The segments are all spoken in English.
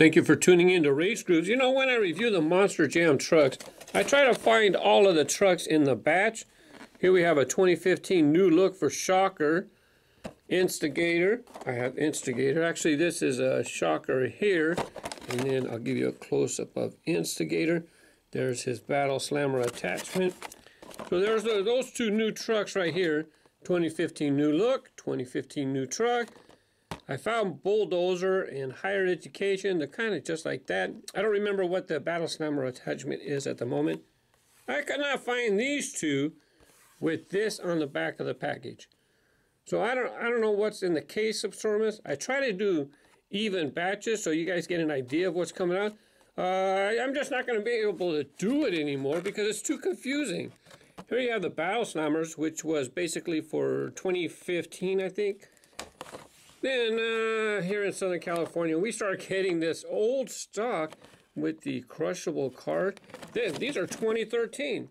Thank you for tuning in to Race Grooves. You know, when I review the Monster Jam trucks, I try to find all of the trucks in the batch. Here we have a 2015 new look for Shocker, Instigator. I have Instigator. Actually, this is a Shocker here. And then I'll give you a close-up of Instigator. There's his Battle Slammer attachment. So there's those two new trucks right here. 2015 new look, 2015 new truck. I found Bulldozer and Higher Education. They're kind of just like that. I don't remember what the Battle Slammer attachment is at the moment. I could not find these two with this on the back of the package. So I don't know what's in the case of Stormus. I try to do even batches so you guys get an idea of what's coming out. I'm just not going to be able to do it anymore because it's too confusing. Here you have the Battle Slammers, which was basically for 2015, I think. Then here in Southern California, we start getting this old stock with the crushable card. These are 2013.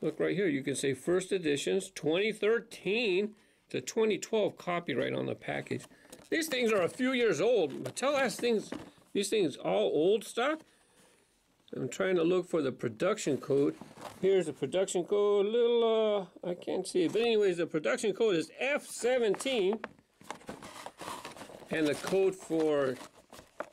Look right here. You can say first editions, 2013 to 2012 copyright on the package. These things are a few years old. Mattel has things, these things all old stock. I'm trying to look for the production code. Here's the production code. Little, I can't see it. But anyways, the production code is F17. And the code for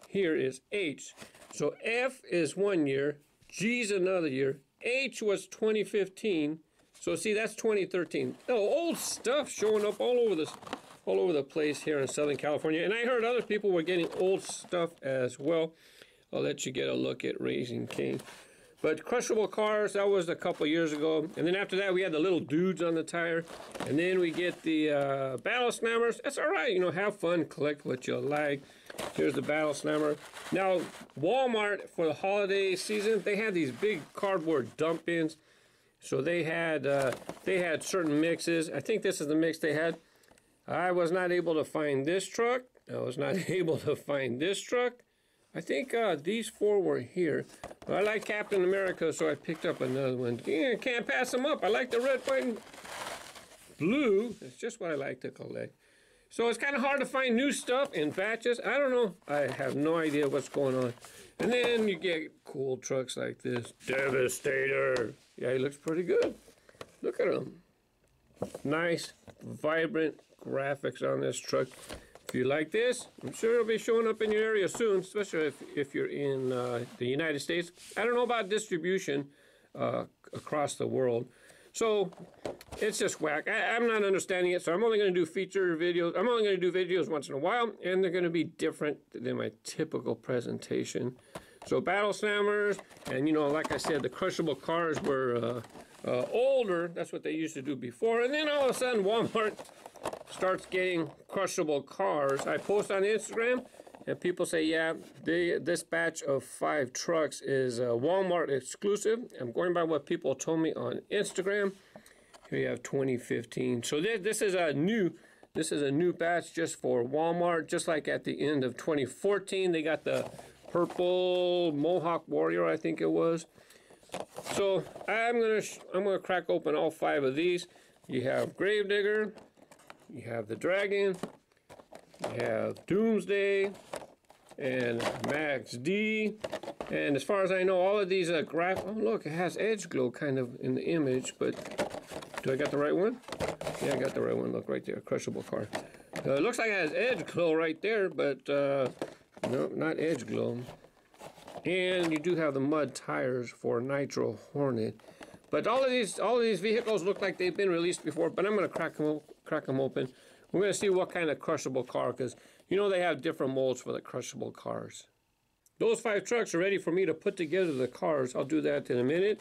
here is H. So F is 1 year. G's another year. H was 2015. So see, that's 2013. Oh, old stuff showing up all over the place here in Southern California. And I heard other people were getting old stuff as well. I'll let you get a look at Razin' Kane. But crushable cars, that was a couple years ago. And then after that, we had the little dudes on the tire. And then we get the Battle Slammers. That's all right. You know, have fun. Collect what you like. Here's the Battle Slammer. Now, Walmart, for the holiday season, they had these big cardboard dump-ins. So they had certain mixes. I think this is the mix they had. I was not able to find this truck. I was not able to find this truck. I think these four were here. But I like Captain America, so I picked up another one. Yeah, can't pass them up. I like the red, white, and blue. It's just what I like to collect. So it's kind of hard to find new stuff in batches. I don't know. I have no idea what's going on. And then you get cool trucks like this. Devastator. Yeah, he looks pretty good. Look at him. Nice, vibrant graphics on this truck. If you like this, I'm sure it'll be showing up in your area soon, especially if you're in the United States. I don't know about distribution across the world. So it's just whack. I'm not understanding it, so I'm only going to do feature videos. I'm only going to do videos once in a while, and they're going to be different than my typical presentation. So Battle Slammers, and you know, like I said, the crushable cars were older. That's what they used to do before. And then all of a sudden, Walmart starts getting crushable cars. I post on Instagram, and people say, yeah, this batch of 5 trucks is Walmart exclusive. I'm going by what people told me on Instagram. Here you have 2015. So this is a new batch just for Walmart, just like at the end of 2014. They got the purple Mohawk Warrior, I think it was. So I'm gonna crack open all 5 of these. You have Gravedigger, you have the Dragon, you have Doomsday, and Max-D. And as far as I know, all of these are oh look, it has edge glow kind of in the image, but do I got the right one? Yeah, I got the right one. Look right there, crushable car. It looks like it has edge glow right there, but no, not edge glow. And you do have the mud tires for Nitro Hornet. But all of these vehicles look like they've been released before, but I'm going to crack them open. We're going to see what kind of crushable car, because you know they have different molds for the crushable cars. Those 5 trucks are ready for me to put together the cars. I'll do that in a minute.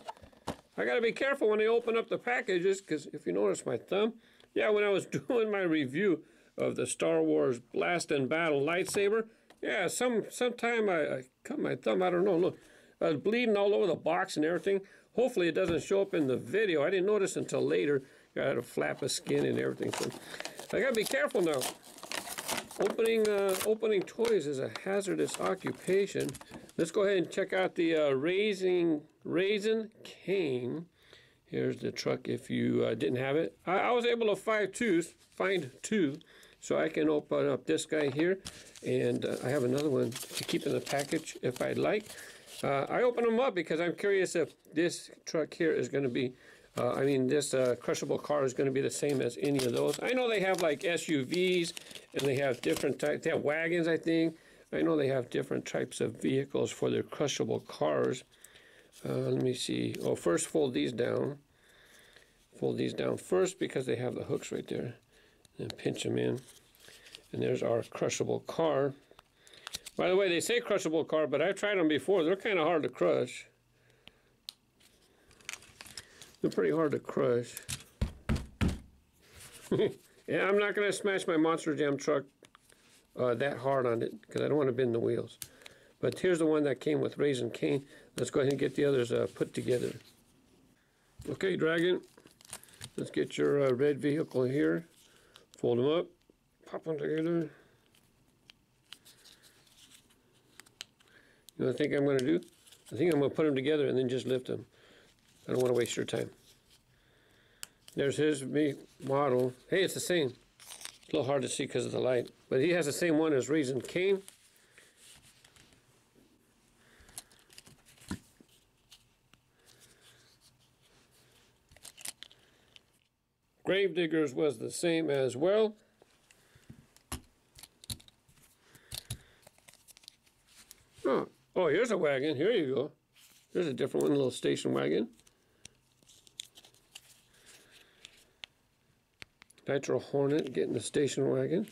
I got to be careful when I open up the packages, because if you notice my thumb, yeah, when I was doing my review of the Star Wars Blast and Battle lightsaber, yeah, sometime I cut my thumb. I don't know. Look, I was bleeding all over the box and everything. Hopefully it doesn't show up in the video. I didn't notice until later. I had a flap of skin and everything. So I gotta be careful now. Opening toys is a hazardous occupation. Let's go ahead and check out the Razin' Kane. Here's the truck. If you didn't have it, I was able to find two. So I can open up this guy here, and I have another one to keep in the package if I'd like. I open them up because I'm curious if this truck here is going to be, this crushable car is going to be the same as any of those. I know they have like SUVs, and they have different types. They have wagons, I think. I know they have different types of vehicles for their crushable cars. Let me see. Oh, first fold these down. Fold these down first because they have the hooks right there. And pinch them in. And there's our crushable car. By the way, they say crushable car, but I've tried them before. They're kind of hard to crush. They're pretty hard to crush. Yeah, I'm not going to smash my Monster Jam truck that hard on it because I don't want to bend the wheels. But here's the one that came with Razin' Kane. Let's go ahead and get the others put together. Okay, Dragon. Let's get your red vehicle here. Fold them up. Pop them together. You know what I think I'm going to do? I think I'm going to put them together and then just lift them. I don't want to waste your time. There's his model. Hey, it's the same. It's a little hard to see because of the light. But he has the same one as Razin' Kane. Gravediggers was the same as well. Huh. Oh, here's a wagon. Here you go. Here's a different one, a little station wagon. Nitro Hornet getting the station wagon.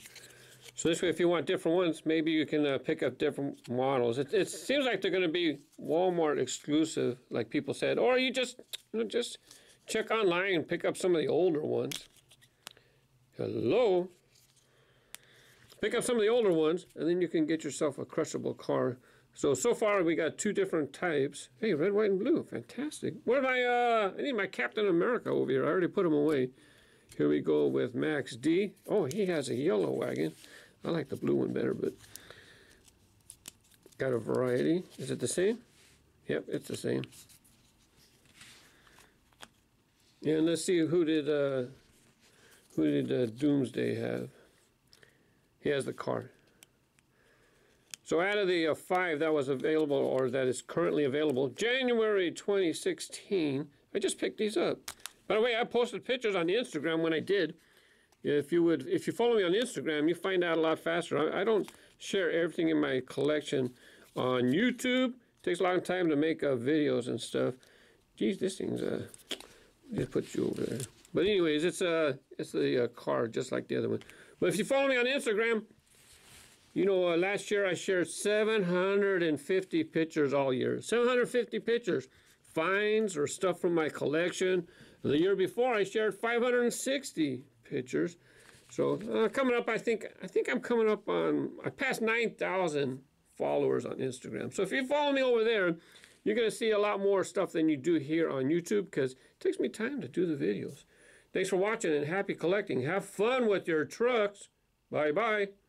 So this way, if you want different ones, maybe you can pick up different models. It seems like they're going to be Walmart exclusive, like people said. Or you just, check online and pick up some of the older ones. Hello? Pick up some of the older ones, and then you can get yourself a crushable car. So far we got two different types. Hey, red, white, and blue. Fantastic. Where did I need my Captain America over here. I already put him away. Here we go with Max-D. Oh, he has a yellow wagon. I like the blue one better, but got a variety. Is it the same? Yep, it's the same. And let's see who did Doomsday have. He has the car. So out of the 5 that was available, or that is currently available, January 2016, I just picked these up. By the way, I posted pictures on Instagram when I did. If you follow me on Instagram, you find out a lot faster. I don't share everything in my collection on YouTube. It takes a long time to make videos and stuff. Geez, this thing's just put you over there. But anyways, it's the car just like the other one. But if you follow me on Instagram, you know last year I shared 750 pictures all year. 750 pictures, finds or stuff from my collection. The year before I shared 560 pictures. So coming up, I think I'm coming up on, I passed 9,000 followers on Instagram. So if you follow me over there, you're going to see a lot more stuff than you do here on YouTube because it takes me time to do the videos. Thanks for watching and happy collecting. Have fun with your trucks. Bye-bye.